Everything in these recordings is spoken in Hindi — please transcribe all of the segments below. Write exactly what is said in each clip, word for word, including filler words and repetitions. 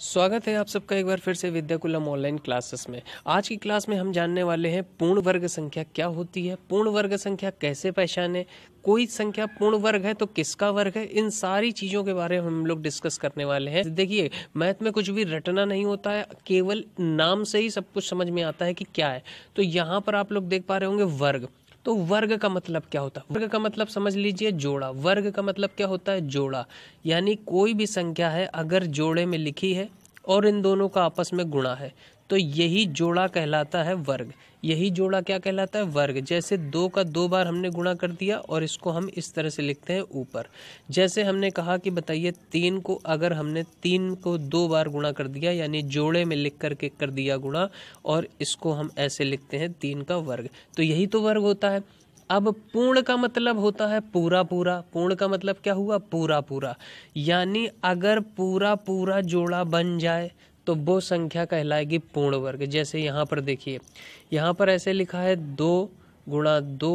स्वागत है आप सबका एक बार फिर से विद्याकुलम ऑनलाइन क्लासेस में। आज की क्लास में हम जानने वाले हैं पूर्ण वर्ग संख्या क्या होती है, पूर्ण वर्ग संख्या कैसे पहचाने, कोई संख्या पूर्ण वर्ग है तो किसका वर्ग है, इन सारी चीज़ों के बारे में हम लोग डिस्कस करने वाले हैं। देखिए मैथ में कुछ भी रटना नहीं होता है, केवल नाम से ही सब कुछ समझ में आता है कि क्या है। तो यहाँ पर आप लोग देख पा रहे होंगे वर्ग, तो वर्ग का मतलब क्या होता है? वर्ग का मतलब समझ लीजिए जोड़ा। वर्ग का मतलब क्या होता है? जोड़ा, यानी कोई भी संख्या है अगर जोड़े में लिखी है और इन दोनों का आपस में गुणा है तो यही जोड़ा कहलाता है वर्ग। यही जोड़ा क्या कहलाता है? वर्ग। जैसे दो का दो बार हमने गुणा कर दिया और इसको हम इस तरह से लिखते हैं ऊपर। जैसे हमने कहा कि बताइए तीन को अगर हमने तीन को दो बार गुणा कर दिया यानी जोड़े में लिख करके कर दिया गुणा और इसको हम ऐसे लिखते हैं तीन का वर्ग, तो यही तो वर्ग होता है। अब पूर्ण का मतलब होता है पूरा पूरा। पूर्ण का मतलब क्या हुआ? पूरा पूरा, यानी अगर पूरा पूरा जोड़ा बन जाए तो वो संख्या कहलाएगी पूर्ण वर्ग। जैसे यहाँ पर देखिए, यहाँ पर ऐसे लिखा है दो गुणा दो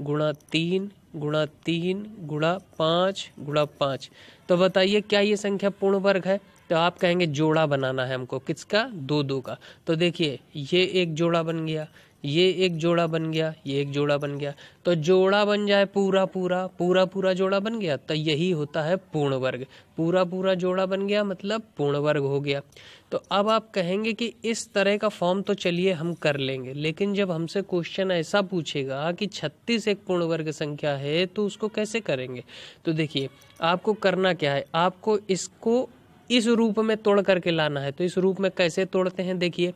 गुणा तीन गुणा तीन गुणा पाँच गुणा पाँच। तो बताइए क्या ये संख्या पूर्ण वर्ग है? तो आप कहेंगे जोड़ा बनाना है हमको, किसका? दो दो का। तो देखिए ये एक जोड़ा बन गया, ये एक जोड़ा बन गया, ये एक जोड़ा बन गया। तो जोड़ा बन जाए पूरा पूरा, पूरा पूरा जोड़ा बन गया तो यही होता है पूर्ण वर्ग। पूरा पूरा जोड़ा बन गया मतलब पूर्ण वर्ग हो गया। तो अब आप कहेंगे कि इस तरह का फॉर्म तो चलिए हम कर लेंगे, लेकिन जब हमसे क्वेश्चन ऐसा पूछेगा कि छत्तीस एक पूर्ण वर्ग संख्या है तो उसको कैसे करेंगे? तो देखिए आपको करना क्या है, आपको इसको इस रूप में तोड़ करके लाना है। तो इस रूप में कैसे तोड़ते हैं? देखिए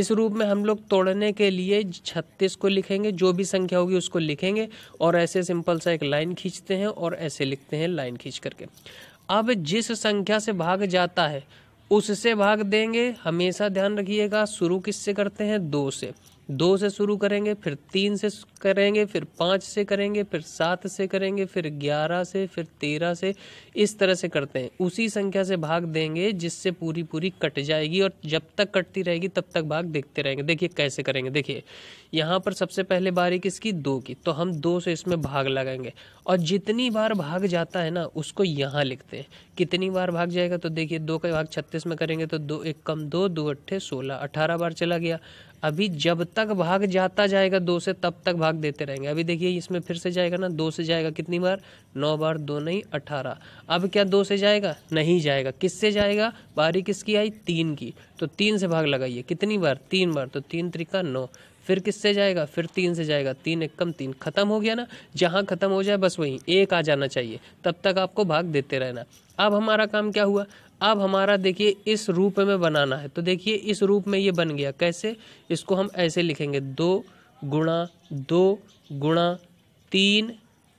इस रूप में हम लोग तोड़ने के लिए छत्तीस को लिखेंगे, जो भी संख्या होगी उसको लिखेंगे और ऐसे सिंपल सा एक लाइन खींचते हैं और ऐसे लिखते हैं लाइन खींच करके। अब जिस संख्या से भाग जाता है उससे भाग देंगे। हमेशा ध्यान रखिएगा शुरू किससे करते हैं? दो से। दो से शुरू करेंगे, फिर तीन से करेंगे, फिर पाँच से करेंगे, फिर सात से करेंगे, फिर ग्यारह से, फिर तेरह से, इस तरह से करते हैं। उसी संख्या से भाग देंगे जिससे पूरी पूरी कट जाएगी और जब तक कटती रहेगी तब तक भाग देखते रहेंगे। देखिए कैसे करेंगे, देखिए यहाँ पर सबसे पहले बारी किसकी? दो की। तो हम दो से इसमें भाग लगाएंगे और जितनी बार भाग जाता है ना उसको यहाँ लिखते हैं कितनी बार भाग जाएगा। तो देखिए दो का भाग छत्तीस में करेंगे तो दो एक कम दो, दो अट्ठे सोलह, अठारह बार चला गया। अभी जब तक भाग जाता जाएगा दो से तब तक भाग देते रहेंगे। अभी देखिए इसमें फिर से जाएगा ना, दो से जाएगा कितनी बार? नौ बार, दो नहीं अठारह। अब क्या दो से जाएगा? नहीं जाएगा। किससे जाएगा? बारी किसकी आई? तीन की। तो तीन से भाग लगाइए कितनी बार? तीन बार। तो तीन त्रिका नौ। फिर किससे जाएगा? फिर तीन से जाएगा, तीन एक कम तीन। खत्म हो गया ना, जहाँ खत्म हो जाए बस वहीं एक आ जाना चाहिए, तब तक आपको भाग देते रहना। अब हमारा काम क्या हुआ? अब हमारा देखिए इस रूप में बनाना है। तो देखिए इस रूप में ये बन गया। कैसे? इसको हम ऐसे लिखेंगे दो गुणा दो गुणा तीन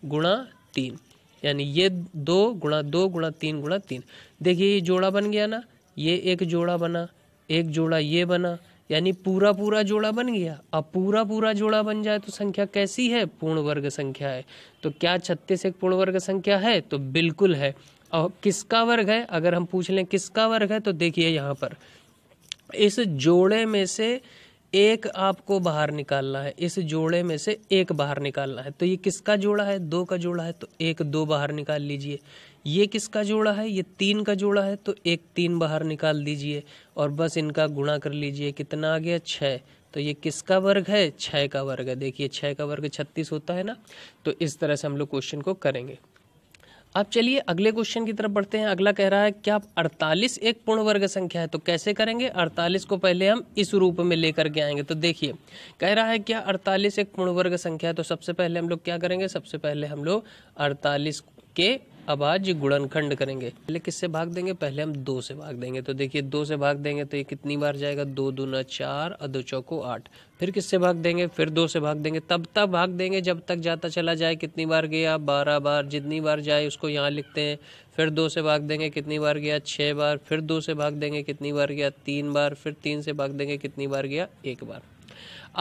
गुणा तीन, यानी ये दो गुणा दो गुणा तीन गुणा तीन। देखिए ये जोड़ा बन गया ना, ये एक जोड़ा बना, एक जोड़ा ये बना, यानी पूरा पूरा जोड़ा बन गया। अब पूरा पूरा जोड़ा बन जाए तो संख्या कैसी है? पूर्ण वर्ग संख्या है। तो क्या छत्तीस एक पूर्ण वर्ग संख्या है? तो बिल्कुल है। और किसका वर्ग है अगर हम पूछ लें किसका वर्ग है, तो देखिए यहाँ पर इस जोड़े में से एक आपको बाहर निकालना है। इस जोड़े में से एक बाहर निकालना है। तो ये किसका जोड़ा है? दो का जोड़ा है, तो एक दो बाहर निकाल लीजिए। ये किसका जोड़ा है? ये तीन का जोड़ा है, तो एक तीन बाहर निकाल दीजिए और बस इनका गुणा कर लीजिए। कितना आ गया? छः। तो ये किसका वर्ग है? छः का वर्ग है। देखिए छः का वर्ग छत्तीस होता है ना। तो इस तरह से हम लोग क्वेश्चन को करेंगे। अब चलिए अगले क्वेश्चन की तरफ बढ़ते हैं। अगला कह रहा है क्या अड़तालीस एक पूर्ण वर्ग संख्या है? तो कैसे करेंगे? अड़तालीस को पहले हम इस रूप में लेकर के आएंगे। तो देखिए कह रहा है क्या अड़तालीस एक पूर्ण वर्ग संख्या है? तो सबसे पहले हम लोग क्या करेंगे? सबसे पहले हम लोग अड़तालीस के अभाज्य गुणनखंड करेंगे। पहले किससे भाग देंगे? पहले हम दो से भाग देंगे। तो देखिए दो से भाग देंगे तो ये कितनी बार जाएगा? दो दूना चार और दो चौको आठ। फिर किससे भाग देंगे? फिर दो से भाग देंगे, तब तक भाग देंगे जब तक जाता चला जाए। कितनी बार गया? बारह बार। जितनी बार जाए उसको यहाँ लिखते हैं। फिर दो से भाग देंगे कितनी बार गया? छः बार। फिर दो से भाग देंगे कितनी बार गया? तीन बार। फिर तीन से भाग देंगे कितनी बार गया? एक बार।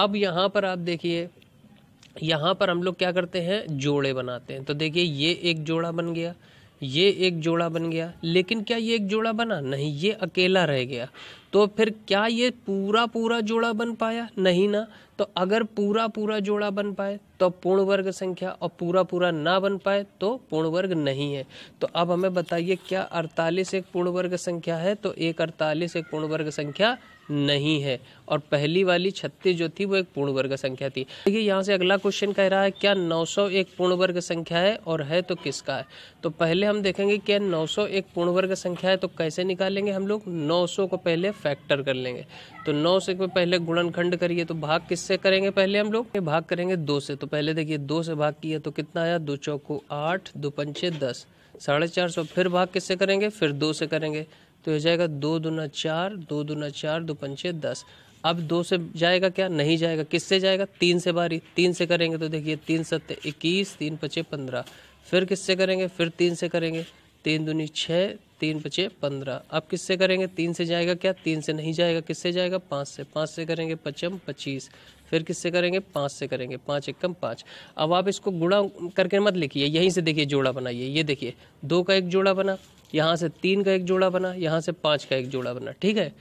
अब यहाँ पर आप देखिए, यहाँ पर हम लोग क्या करते हैं? जोड़े बनाते हैं। तो देखिए ये एक जोड़ा बन गया, ये एक जोड़ा बन गया, लेकिन क्या ये एक जोड़ा बना? नहीं, ये अकेला रह गया। तो फिर क्या ये पूरा पूरा जोड़ा बन पाया? नहीं ना। तो अगर पूरा पूरा जोड़ा बन पाए तो पूर्ण वर्ग संख्या, और पूरा पूरा ना बन पाए तो पूर्ण वर्ग नहीं है। तो अब हमें बताइए क्या अड़तालीस एक पूर्ण वर्ग संख्या है? तो एक अड़तालीस एक पूर्ण वर्ग संख्या नहीं है, और पहली वाली छत्तीस जो थी वो एक पूर्ण वर्ग संख्या थी। देखिए यहाँ से अगला क्वेश्चन कह रहा है क्या नौ सौ एक पूर्ण वर्ग संख्या है, और है तो किसका है? तो पहले हम देखेंगे क्या नौ सौ एक पूर्ण वर्ग संख्या है, तो कैसे निकालेंगे हम लोग? नौ सौ को पहले फैक्टर कर लेंगे। तो नौ से पहले गुणनखंड करिए, तो भाग किससे करेंगे पहले हम लोग? भाग करेंगे दो से। तो पहले देखिए दो से भाग किया तो कितना आया? दो चौको आठ, दो पंचे दस, साढ़े चार सौ। फिर भाग किससे करेंगे? फिर दो से करेंगे, तो हो जाएगा दो दूना चार, दो दूना चार, दो पंचे दस। अब दो से जाएगा क्या? नहीं जाएगा। किससे जाएगा? तीन से बारी। तीन से करेंगे तो देखिए तीन सत्ते इक्कीस, तीन पचे पंद्रह। फिर किससे करेंगे? फिर तीन से करेंगे, तीन दूनी छः, तीन पचे पंद्रह। अब किससे करेंगे? तीन से जाएगा क्या? तीन से नहीं जाएगा। किससे जाएगा? पाँच से। पाँच से करेंगे पचम पच्चीस। फिर किससे करेंगे? पाँच से करेंगे, पाँच एकम पाँच। अब आप इसको गुणा करके मत लिखिए, यहीं से देखिए जोड़ा बनाइए। ये देखिए दो का एक जोड़ा बना, यहाँ से तीन का एक जोड़ा बना, यहाँ से पाँच का एक जोड़ा बना, ठीक है।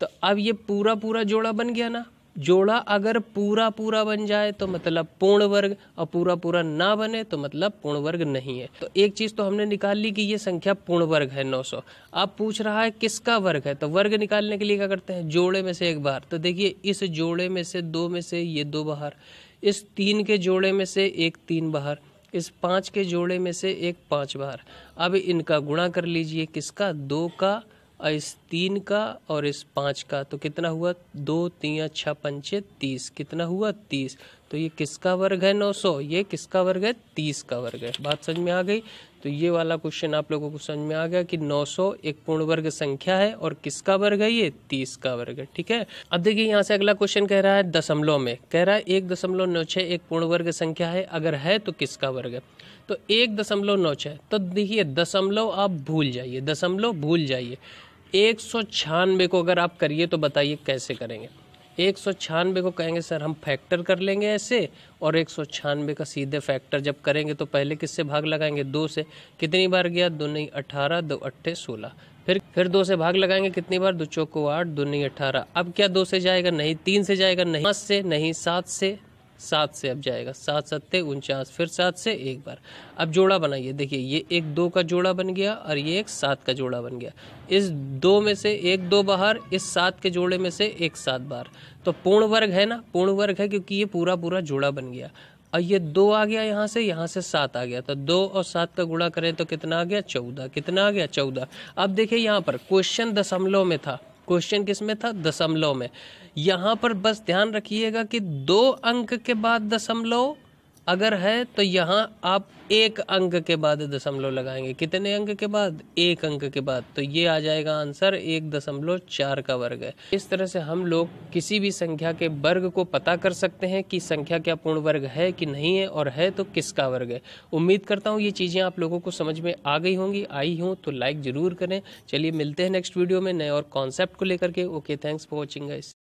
तो अब ये पूरा पूरा जोड़ा बन गया ना। जोड़ा अगर पूरा पूरा बन जाए तो मतलब पूर्ण वर्ग, और पूरा पूरा ना बने तो मतलब पूर्ण वर्ग नहीं है। तो एक चीज़ तो हमने निकाल ली कि ये संख्या पूर्ण वर्ग है नौ सौ। अब पूछ रहा है किसका वर्ग है, तो वर्ग निकालने के लिए क्या करते हैं? जोड़े में से एक बाहर। तो देखिए इस जोड़े में से दो में से ये दो बाहर, इस तीन के जोड़े में से एक तीन बाहर, इस पाँच के जोड़े में से एक पाँच बाहर। अब इनका गुणा कर लीजिए, किसका? दो का, इस तीन का और इस पाँच का। तो कितना हुआ? दो तीन छः पंचे तीस। कितना हुआ? तीस। तो ये किसका वर्ग है नौ सौ? ये किसका वर्ग है? तीस का वर्ग है। बात समझ में आ गई? तो ये वाला क्वेश्चन आप लोगों को समझ में आ गया कि नौ सौ एक पूर्ण वर्ग संख्या है और किसका वर्ग है? ये तीस का वर्ग है, ठीक है। अब देखिए यहाँ से अगला क्वेश्चन कह रहा है दशमलव में, कह रहा है एक दशमलव नौ छः एक पूर्ण वर्ग संख्या है, अगर है तो किसका वर्ग है? तो एक दशमलव नौ छः। तो देखिए दशमलव आप भूल जाइए, दशमलव भूल जाइए। एक सौ छियानवे को अगर आप करिए तो बताइए कैसे करेंगे? एक सौ छियानवे को कहेंगे सर हम फैक्टर कर लेंगे ऐसे, और एक सौ छियानवे का सीधे फैक्टर जब करेंगे तो पहले किससे भाग लगाएंगे? दो से। कितनी बार गया? दो नहीं अठारह, दो अट्ठे सोलह। फिर फिर दो से भाग लगाएंगे कितनी बार? दो चौको आठ, दो नहीं अठारह। अब क्या दो से जाएगा? नहीं। तीन से जाएगा? नहीं। पाँच से नहीं, सात से। सात से अब जाएगा, सात सत्ते उनचास, फिर सात से एक बार। अब जोड़ा बनाइए, देखिए ये एक दो का जोड़ा बन गया और ये एक सात का जोड़ा बन गया। इस दो में से एक दो बाहर, इस सात के जोड़े में से एक सात बार। तो पूर्ण वर्ग है ना? पूर्ण वर्ग है क्योंकि ये पूरा पूरा जोड़ा बन गया। और ये दो आ गया यहाँ से, यहाँ से सात आ गया। तो दो और सात का गुणा करें तो कितना आ गया? चौदह। कितना आ गया? चौदह। अब देखिए यहाँ पर क्वेश्चन दशमलव में था, क्वेश्चन किस में था? दशमलव में। यहाँ पर बस ध्यान रखिएगा कि दो अंक के बाद दशमलव अगर है तो यहाँ आप एक अंक के बाद दशमलव लगाएंगे। कितने अंक के बाद? एक अंक के बाद। तो ये आ जाएगा आंसर एक दशमलव चार का वर्ग है। इस तरह से हम लोग किसी भी संख्या के वर्ग को पता कर सकते हैं कि संख्या क्या पूर्ण वर्ग है कि नहीं है, और है तो किसका वर्ग है। उम्मीद करता हूँ ये चीज़ें आप लोगों को समझ में आ गई होंगी। आई हों तो लाइक ज़रूर करें। चलिए मिलते हैं नेक्स्ट वीडियो में नए और कॉन्सेप्ट को लेकर के। Okay, thanks for watching guys.